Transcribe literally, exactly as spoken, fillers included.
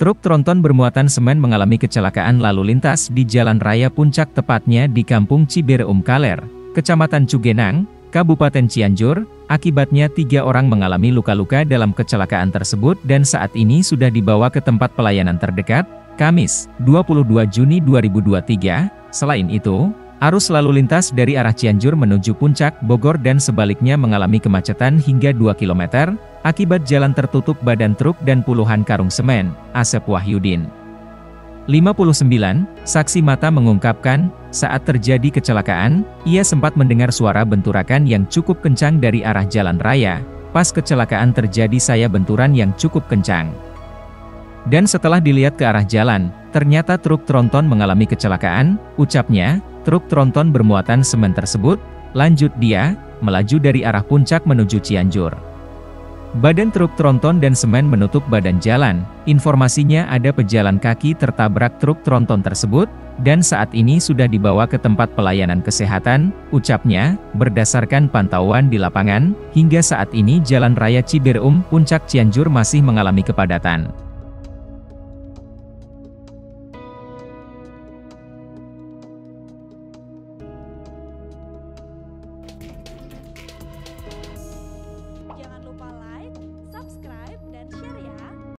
Truk tronton bermuatan semen mengalami kecelakaan lalu lintas di Jalan Raya Puncak, tepatnya di Kampung Cibereum Kaler, Kecamatan Cugenang, Kabupaten Cianjur. Akibatnya tiga orang mengalami luka-luka dalam kecelakaan tersebut dan saat ini sudah dibawa ke tempat pelayanan terdekat, Kamis, dua puluh dua Juni dua ribu dua puluh tiga. Selain itu, arus lalu lintas dari arah Cianjur menuju Puncak, Bogor dan sebaliknya mengalami kemacetan hingga dua kilometer. Akibat jalan tertutup badan truk dan puluhan karung semen. Asep Wahyudin, lima puluh sembilan, saksi mata mengungkapkan, saat terjadi kecelakaan, ia sempat mendengar suara benturakan yang cukup kencang dari arah jalan raya. Pas kecelakaan terjadi saya benturan yang cukup kencang. Dan setelah dilihat ke arah jalan, ternyata truk tronton mengalami kecelakaan, ucapnya. Truk tronton bermuatan semen tersebut, lanjut dia, melaju dari arah Puncak menuju Cianjur. Badan truk tronton dan semen menutup badan jalan. Informasinya ada pejalan kaki tertabrak truk tronton tersebut, dan saat ini sudah dibawa ke tempat pelayanan kesehatan, ucapnya. Berdasarkan pantauan di lapangan, hingga saat ini Jalan Raya Cibereum Puncak Cianjur masih mengalami kepadatan.